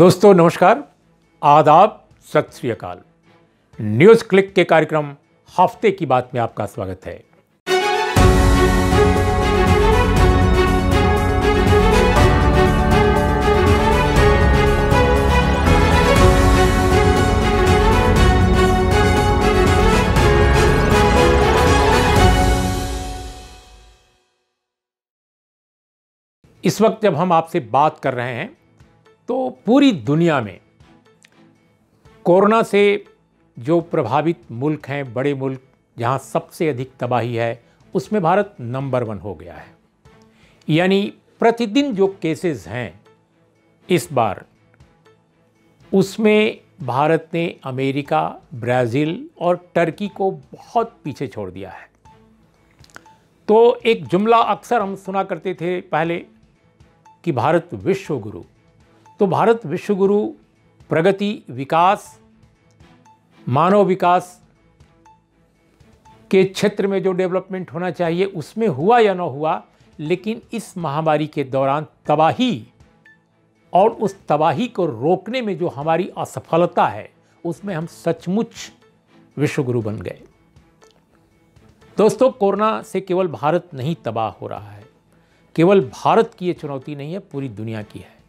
दोस्तों नमस्कार, आदाब, सत श्री अकाल। न्यूज़ क्लिक के कार्यक्रम हफ्ते की बात में आपका स्वागत है। इस वक्त जब हम आपसे बात कर रहे हैं तो पूरी दुनिया में कोरोना से जो प्रभावित मुल्क हैं, बड़े मुल्क जहां सबसे अधिक तबाही है, उसमें भारत नंबर 1 हो गया है। यानी प्रतिदिन जो केसेस हैं इस बार, उसमें भारत ने अमेरिका, ब्राज़ील और टर्की को बहुत पीछे छोड़ दिया है। तो एक जुमला अक्सर हम सुना करते थे पहले कि भारत विश्व गुरु, तो भारत विश्व गुरु प्रगति, विकास, मानव विकास के क्षेत्र में जो डेवलपमेंट होना चाहिए उसमें हुआ या ना हुआ, लेकिन इस महामारी के दौरान तबाही और उस तबाही को रोकने में जो हमारी असफलता है, उसमें हम सचमुच विश्व गुरु बन गए। दोस्तों, कोरोना से केवल भारत नहीं तबाह हो रहा है, केवल भारत की ये चुनौती नहीं है, पूरी दुनिया की है।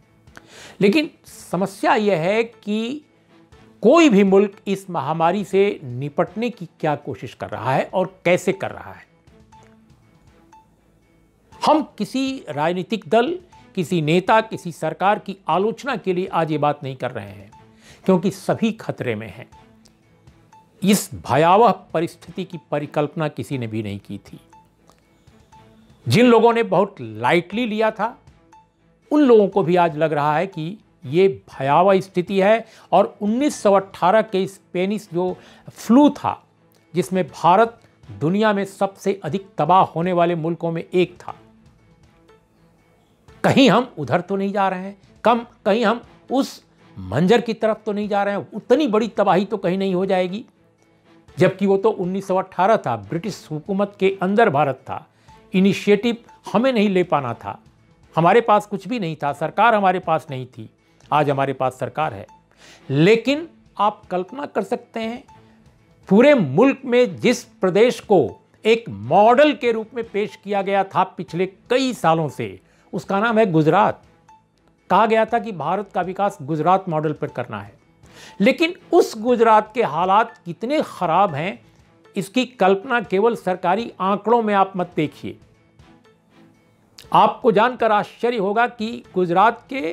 लेकिन समस्या यह है कि कोई भी मुल्क इस महामारी से निपटने की क्या कोशिश कर रहा है और कैसे कर रहा है। हम किसी राजनीतिक दल, किसी नेता, किसी सरकार की आलोचना के लिए आज ये बात नहीं कर रहे हैं, क्योंकि सभी खतरे में हैं। इस भयावह परिस्थिति की परिकल्पना किसी ने भी नहीं की थी। जिन लोगों ने बहुत लाइटली लिया था, उन लोगों को भी आज लग रहा है कि ये भयावह स्थिति है। और 1918 के स्पेनिश जो फ्लू था, जिसमें भारत दुनिया में सबसे अधिक तबाह होने वाले मुल्कों में एक था, कहीं हम उधर तो नहीं जा रहे हैं, कहीं हम उस मंजर की तरफ तो नहीं जा रहे हैं, उतनी बड़ी तबाही तो कहीं नहीं हो जाएगी। जबकि वो तो 1918 था, ब्रिटिश हुकूमत के अंदर भारत था, इनिशिएटिव हमें नहीं ले पाना था, हमारे पास कुछ भी नहीं था, सरकार हमारे पास नहीं थी। आज हमारे पास सरकार है, लेकिन आप कल्पना कर सकते हैं पूरे मुल्क में जिस प्रदेश को एक मॉडल के रूप में पेश किया गया था पिछले कई सालों से, उसका नाम है गुजरात। कहा गया था कि भारत का विकास गुजरात मॉडल पर करना है, लेकिन उस गुजरात के हालात कितने खराब हैं, इसकी कल्पना केवल सरकारी आंकड़ों में आप मत देखिए। आपको जानकर आश्चर्य होगा कि गुजरात के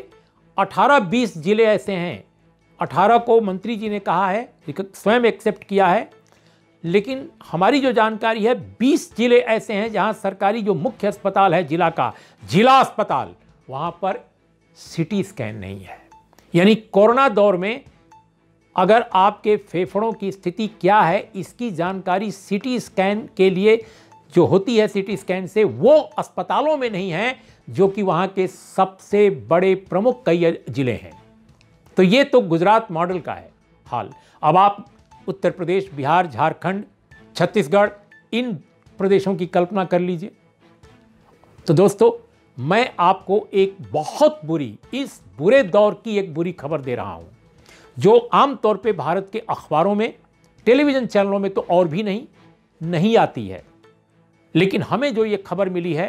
18-20 जिले ऐसे हैं, 18 को मंत्री जी ने कहा है, स्वयं एक्सेप्ट किया है, लेकिन हमारी जो जानकारी है 20 जिले ऐसे हैं जहां सरकारी जो मुख्य अस्पताल है जिला का, जिला अस्पताल, वहां पर सिटी स्कैन नहीं है। यानी कोरोना दौर में अगर आपके फेफड़ों की स्थिति क्या है, इसकी जानकारी सिटी स्कैन के लिए जो होती है, सिटी स्कैन से, वो अस्पतालों में नहीं है, जो कि वहाँ के सबसे बड़े प्रमुख कई जिले हैं। तो ये तो गुजरात मॉडल का है हाल। अब आप उत्तर प्रदेश, बिहार, झारखंड, छत्तीसगढ़, इन प्रदेशों की कल्पना कर लीजिए। तो दोस्तों, मैं आपको एक बहुत बुरी, इस बुरे दौर की एक बुरी खबर दे रहा हूँ, जो आमतौर पर भारत के अखबारों में, टेलीविज़न चैनलों में तो और भी नहीं आती है, लेकिन हमें जो ये खबर मिली है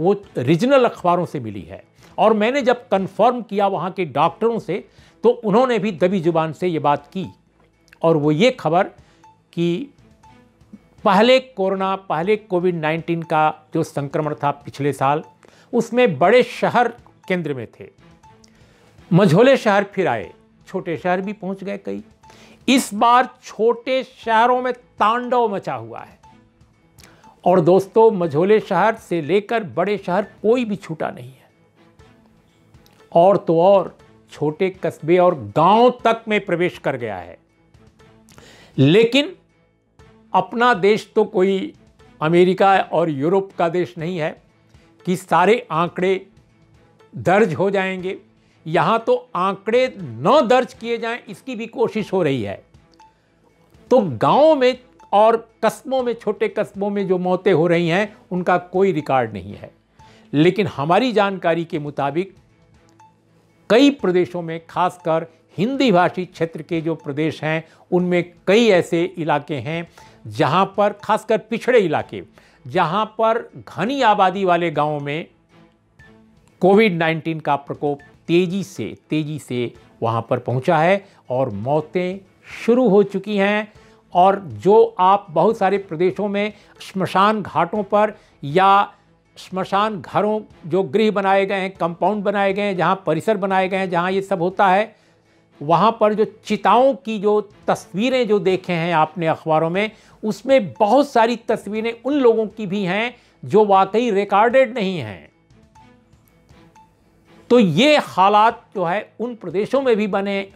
वो रीजनल अखबारों से मिली है। और मैंने जब कंफर्म किया वहाँ के डॉक्टरों से, तो उन्होंने भी दबी जुबान से ये बात की, और वो ये खबर कि पहले कोविड-19 का जो संक्रमण था पिछले साल, उसमें बड़े शहर केंद्र में थे, मझोले शहर फिर आए, छोटे शहर भी पहुँच गए कई। इस बार छोटे शहरों में तांडव मचा हुआ है, और दोस्तों मझोले शहर से लेकर बड़े शहर कोई भी छूटा नहीं है। और तो और छोटे कस्बे और गांव तक में प्रवेश कर गया है। लेकिन अपना देश तो कोई अमेरिका और यूरोप का देश नहीं है कि सारे आंकड़े दर्ज हो जाएंगे। यहाँ तो आंकड़े न दर्ज किए जाएं, इसकी भी कोशिश हो रही है। तो गांव में और कस्बों में, छोटे कस्बों में जो मौतें हो रही हैं, उनका कोई रिकॉर्ड नहीं है। लेकिन हमारी जानकारी के मुताबिक कई प्रदेशों में, खासकर हिंदी भाषी क्षेत्र के जो प्रदेश हैं, उनमें कई ऐसे इलाके हैं जहां पर, खासकर पिछड़े इलाके, जहां पर घनी आबादी वाले गांवों में कोविड-19 का प्रकोप तेज़ी से वहां पर पहुंचा है और मौतें शुरू हो चुकी हैं। और जो आप बहुत सारे प्रदेशों में श्मशान घाटों पर या श्मशान घरों, जो गृह बनाए गए हैं, कंपाउंड बनाए गए हैं, जहाँ परिसर बनाए गए हैं, जहाँ ये सब होता है, वहाँ पर जो चिताओं की जो तस्वीरें जो देखे हैं आपने अखबारों में, उसमें बहुत सारी तस्वीरें उन लोगों की भी हैं जो वाकई रिकॉर्डेड नहीं हैं। तो ये हालात जो है उन प्रदेशों में भी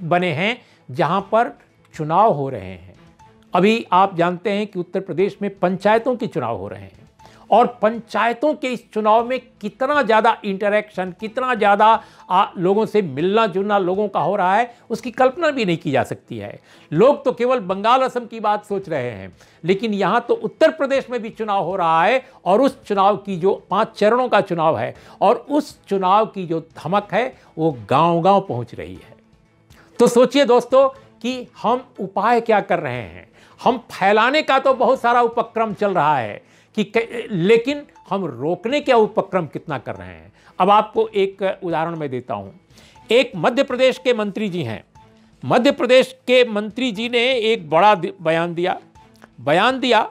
बने हैं जहाँ पर चुनाव हो रहे हैं। अभी आप जानते हैं कि उत्तर प्रदेश में पंचायतों के चुनाव हो रहे हैं और पंचायतों के इस चुनाव में कितना ज़्यादा इंटरेक्शन, कितना ज़्यादा लोगों से मिलना जुलना लोगों का हो रहा है, उसकी कल्पना भी नहीं की जा सकती है। लोग तो केवल बंगाल, असम की बात सोच रहे हैं, लेकिन यहाँ तो उत्तर प्रदेश में भी चुनाव हो रहा है और उस चुनाव की जो 5 चरणों का चुनाव है और उस चुनाव की जो धमक है वो गाँव-गाँव पहुँच रही है। तो सोचिए दोस्तों कि हम उपाय क्या कर रहे हैं। हम फैलाने का तो बहुत सारा उपक्रम चल रहा है कि लेकिन हम रोकने का उपक्रम कितना कर रहे हैं। अब आपको एक उदाहरण मैं देता हूँ। एक मध्य प्रदेश के मंत्री जी हैं। मध्य प्रदेश के मंत्री जी ने एक बड़ा बयान दिया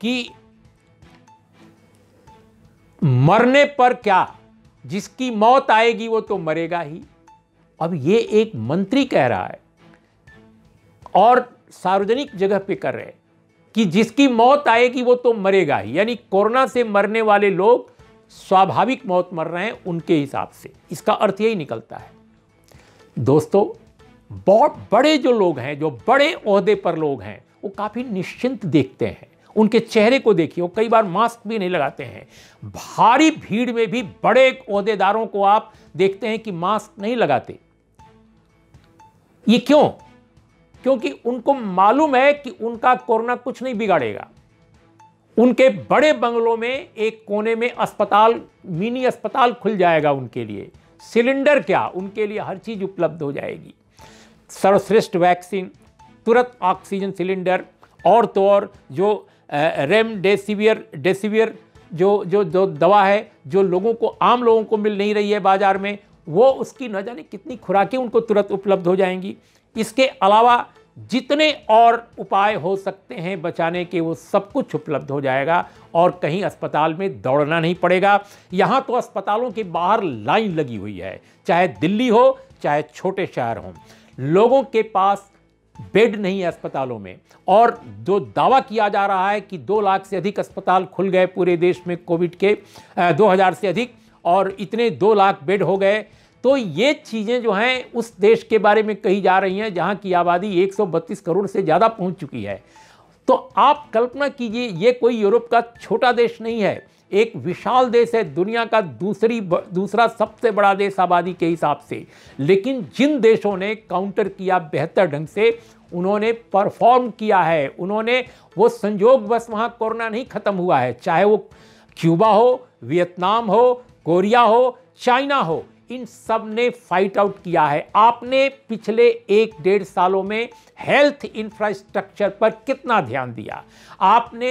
कि मरने पर क्या, जिसकी मौत आएगी वो तो मरेगा ही। अब ये एक मंत्री कह रहा है और सार्वजनिक जगह पे कर रहे कि जिसकी मौत आएगी वो तो मरेगा ही, यानी कोरोना से मरने वाले लोग स्वाभाविक मौत मर रहे हैं उनके हिसाब से। इसका अर्थ यही निकलता है दोस्तों, बहुत बड़े जो लोग हैं, जो बड़े ओहदे पर लोग हैं, वो काफ़ी निश्चिंत देखते हैं। उनके चेहरे को देखिए, वो कई बार मास्क भी नहीं लगाते हैं। भारी भीड़ में भी बड़े ओहदेदारों को आप देखते हैं कि मास्क नहीं लगाते। ये क्यों? क्योंकि उनको मालूम है कि उनका कोरोना कुछ नहीं बिगाड़ेगा। उनके बड़े बंगलों में एक कोने में अस्पताल, मिनी अस्पताल खुल जाएगा उनके लिए। सिलेंडर क्या, उनके लिए हर चीज़ उपलब्ध हो जाएगी। सर्वश्रेष्ठ वैक्सीन, तुरंत ऑक्सीजन सिलेंडर, और तो और जो रेमडेसिविर जो दवा है जो लोगों को, आम लोगों को मिल नहीं रही है बाज़ार में, वो उसकी न जाने कितनी खुराकें उनको तुरंत उपलब्ध हो जाएंगी। इसके अलावा जितने और उपाय हो सकते हैं बचाने के, वो सब कुछ उपलब्ध हो जाएगा और कहीं अस्पताल में दौड़ना नहीं पड़ेगा। यहाँ तो अस्पतालों के बाहर लाइन लगी हुई है, चाहे दिल्ली हो चाहे छोटे शहर हों। लोगों के पास बेड नहीं है अस्पतालों में, और जो दावा किया जा रहा है कि 2 लाख से अधिक अस्पताल खुल गए पूरे देश में कोविड के, 2000 से अधिक, और इतने 2 लाख बेड हो गए। तो ये चीज़ें जो हैं उस देश के बारे में कही जा रही हैं जहाँ की आबादी 132 करोड़ से ज़्यादा पहुँच चुकी है। तो आप कल्पना कीजिए, ये कोई यूरोप का छोटा देश नहीं है, एक विशाल देश है, दुनिया का दूसरा सबसे बड़ा देश आबादी के हिसाब से। लेकिन जिन देशों ने काउंटर किया बेहतर ढंग से, उन्होंने परफॉर्म किया है, उन्होंने वो संयोगवश वहाँ कोरोना नहीं ख़त्म हुआ है, चाहे वो क्यूबा हो, वियतनाम हो, कोरिया हो, चाइना हो, इन सब ने फाइट आउट किया है। आपने पिछले 1-1.5 सालों में हेल्थ इंफ्रास्ट्रक्चर पर कितना ध्यान दिया? आपने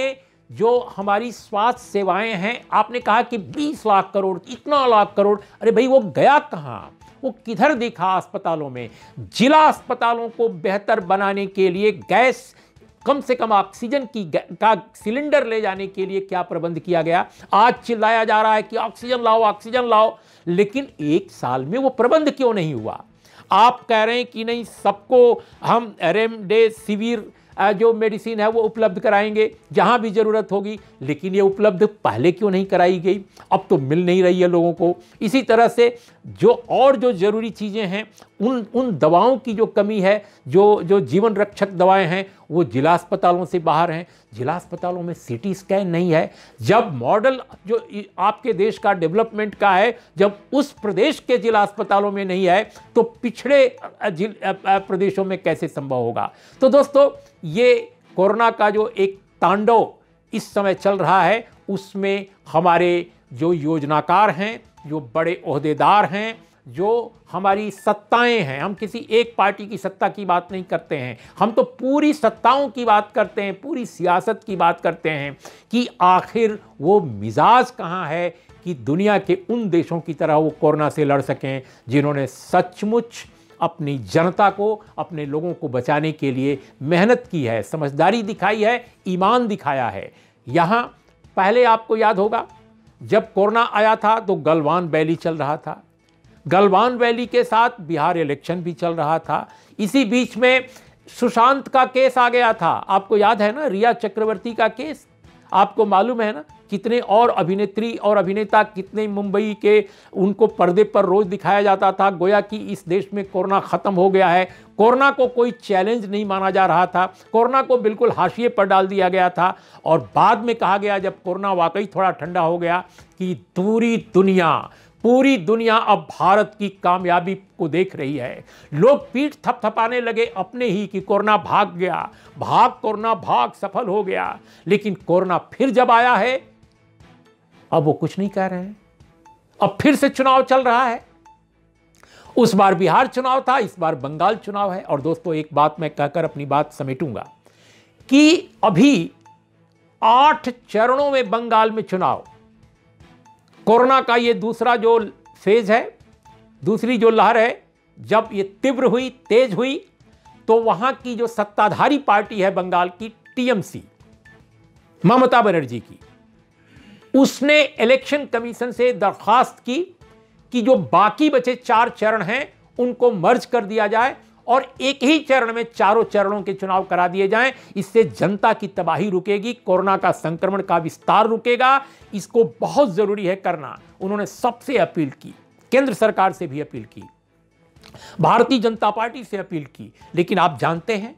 जो हमारी स्वास्थ्य सेवाएं हैं, आपने कहा कि 20 लाख करोड़, इतना लाख करोड़, अरे भाई वो गया कहाँ, वो किधर दिखा अस्पतालों में? जिला अस्पतालों को बेहतर बनाने के लिए गैस, कम से कम ऑक्सीजन का सिलेंडर ले जाने के लिए क्या प्रबंध किया गया? आज चिल्लाया जा रहा है कि ऑक्सीजन लाओ, लेकिन 1 साल में वो प्रबंध क्यों नहीं हुआ? आप कह रहे हैं कि नहीं, सबको हम रेमडेसिविर जो मेडिसिन है वो उपलब्ध कराएंगे जहाँ भी ज़रूरत होगी, लेकिन ये उपलब्ध पहले क्यों नहीं कराई गई? अब तो मिल नहीं रही है लोगों को। इसी तरह से जो और जो ज़रूरी चीज़ें हैं, उन दवाओं की जो कमी है, जो जीवन रक्षक दवाएं हैं, वो जिला अस्पतालों से बाहर हैं। जिला अस्पतालों में सीटी स्कैन नहीं है। जब मॉडल जो आपके देश का डेवलपमेंट का है, जब उस प्रदेश के जिला अस्पतालों में नहीं है, तो पिछड़े प्रदेशों में कैसे संभव होगा? तो दोस्तों, ये कोरोना का जो एक तांडव इस समय चल रहा है, उसमें हमारे जो योजनाकार हैं, जो बड़े ओहदेदार हैं, जो हमारी सत्ताएं हैं, हम किसी एक पार्टी की सत्ता की बात नहीं करते हैं, हम तो पूरी सत्ताओं की बात करते हैं, पूरी सियासत की बात करते हैं कि आखिर वो मिजाज कहाँ है कि दुनिया के उन देशों की तरह वो कोरोना से लड़ सकें जिन्होंने सचमुच अपनी जनता को, अपने लोगों को बचाने के लिए मेहनत की है, समझदारी दिखाई है, ईमान दिखाया है। यहाँ पहले आपको याद होगा जब कोरोना आया था तो गलवान वैली चल रहा था, गलवान वैली के साथ बिहार इलेक्शन भी चल रहा था, इसी बीच में सुशांत का केस आ गया था, आपको याद है ना, रिया चक्रवर्ती का केस, आपको मालूम है ना कितने और अभिनेत्री और अभिनेता कितने मुंबई के उनको पर्दे पर रोज़ दिखाया जाता था, गोया कि इस देश में कोरोना ख़त्म हो गया है। कोरोना को कोई चैलेंज नहीं माना जा रहा था, कोरोना को बिल्कुल हाशिए पर डाल दिया गया था। और बाद में कहा गया जब कोरोना वाकई थोड़ा ठंडा हो गया कि पूरी दुनिया अब भारत की कामयाबी को देख रही है। लोग पीठ थपथपाने लगे अपने ही कि कोरोना भाग गया, भाग कोरोना भाग, सफल हो गया। लेकिन कोरोना फिर जब आया है अब वो कुछ नहीं कह रहे हैं। अब फिर से चुनाव चल रहा है, उस बार बिहार चुनाव था, इस बार बंगाल चुनाव है। और दोस्तों एक बात मैं कहकर अपनी बात समेटूंगा कि अभी 8 चरणों में बंगाल में चुनाव, कोरोना का ये दूसरा जो फेज है, दूसरी जो लहर है, जब ये तीव्र हुई, तेज हुई, तो वहाँ की जो सत्ताधारी पार्टी है बंगाल की, टीएमसी, ममता बनर्जी की, उसने इलेक्शन कमीशन से दरख्वास्त की कि जो बाकी बचे 4 चरण हैं उनको मर्ज कर दिया जाए और एक ही चरण में चारों चरणों के चुनाव करा दिए जाएं। इससे जनता की तबाही रुकेगी, कोरोना का संक्रमण का विस्तार रुकेगा। इसको बहुत ज़रूरी है करना। उन्होंने सबसे अपील की, केंद्र सरकार से भी अपील की, भारतीय जनता पार्टी से अपील की। लेकिन आप जानते हैं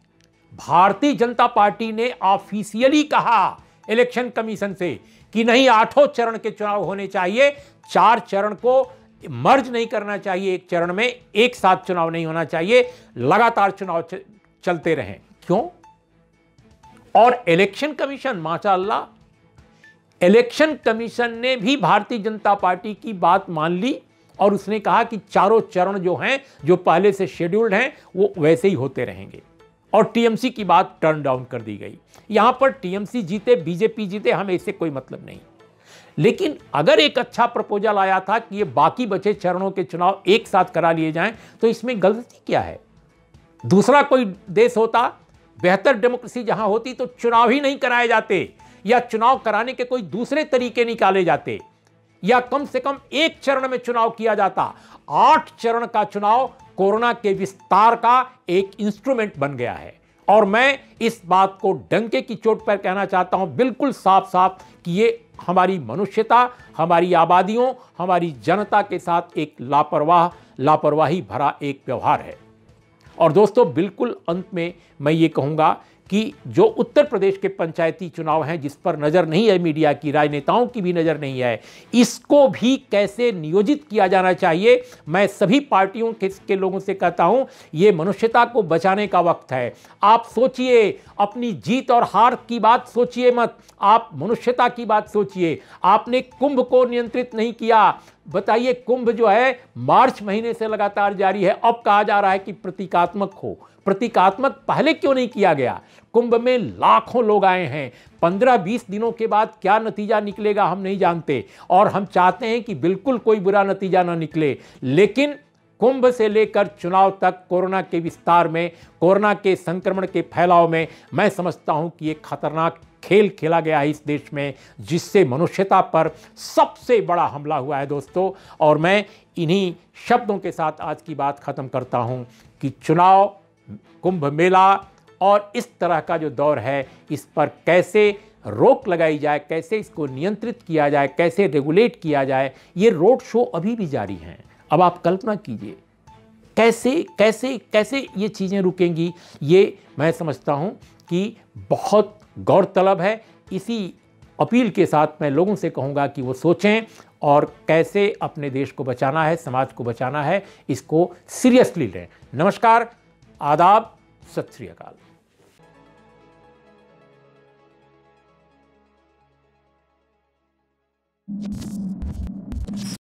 भारतीय जनता पार्टी ने ऑफिशियली कहा इलेक्शन कमीशन से कि नहीं, 8 चरण के चुनाव होने चाहिए, 4 चरण को मर्ज नहीं करना चाहिए, एक चरण में एक साथ चुनाव नहीं होना चाहिए, लगातार चुनाव चलते रहें। क्यों? और इलेक्शन कमीशन, माशाअल्लाह, इलेक्शन कमीशन ने भी भारतीय जनता पार्टी की बात मान ली और उसने कहा कि चारों चरण जो हैं, जो पहले से शेड्यूल्ड हैं, वो वैसे ही होते रहेंगे। और टीएमसी की बात टर्न डाउन कर दी गई। यहाँ पर टीएमसी जीते, बीजेपी जीते, हमें इससे कोई मतलब नहीं। लेकिन अगर एक अच्छा प्रपोजल आया था कि ये बाकी बचे चरणों के चुनाव एक साथ करा लिए जाएं, तो इसमें गलती क्या है? दूसरा कोई देश होता, बेहतर डेमोक्रेसी जहां होती, तो चुनाव ही नहीं कराए जाते या चुनाव कराने के कोई दूसरे तरीके निकाले जाते या कम से कम एक चरण में चुनाव किया जाता। 8 चरण का चुनाव कोरोना के विस्तार का एक इंस्ट्रूमेंट बन गया है। और मैं इस बात को डंके की चोट पर कहना चाहता हूं बिल्कुल साफ साफ कि ये हमारी मनुष्यता, हमारी आबादियों, हमारी जनता के साथ एक लापरवाही भरा एक व्यवहार है। और दोस्तों बिल्कुल अंत में मैं ये कहूँगा कि जो उत्तर प्रदेश के पंचायती चुनाव हैं, जिस पर नज़र नहीं है मीडिया की, राजनेताओं की भी नज़र नहीं है, इसको भी कैसे नियोजित किया जाना चाहिए। मैं सभी पार्टियों के लोगों से कहता हूं, ये मनुष्यता को बचाने का वक्त है। आप सोचिए, अपनी जीत और हार की बात सोचिए मत, आप मनुष्यता की बात सोचिए। आपने कुंभ को नियंत्रित नहीं किया। बताइए, कुंभ जो है मार्च महीने से लगातार जारी है, अब कहा जा रहा है कि प्रतीकात्मक हो। प्रतीकात्मक पहले क्यों नहीं किया गया? कुंभ में लाखों लोग आए हैं। 15-20 दिनों के बाद क्या नतीजा निकलेगा हम नहीं जानते, और हम चाहते हैं कि बिल्कुल कोई बुरा नतीजा ना निकले। लेकिन कुंभ से लेकर चुनाव तक कोरोना के विस्तार में, कोरोना के संक्रमण के फैलाव में, मैं समझता हूं कि एक खतरनाक खेल खेला गया है इस देश में, जिससे मनुष्यता पर सबसे बड़ा हमला हुआ है दोस्तों। और मैं इन्हीं शब्दों के साथ आज की बात ख़त्म करता हूं कि चुनाव, कुंभ मेला और इस तरह का जो दौर है, इस पर कैसे रोक लगाई जाए, कैसे इसको नियंत्रित किया जाए, कैसे रेगुलेट किया जाए। ये रोड शो अभी भी जारी हैं। अब आप कल्पना कीजिए कैसे कैसे कैसे ये चीज़ें रुकेंगी। ये मैं समझता हूँ कि बहुत गौरतलब है। इसी अपील के साथ मैं लोगों से कहूँगा कि वो सोचें और कैसे अपने देश को बचाना है, समाज को बचाना है, इसको सीरियसली लें। नमस्कार, आदाब, सत श्री अकाल।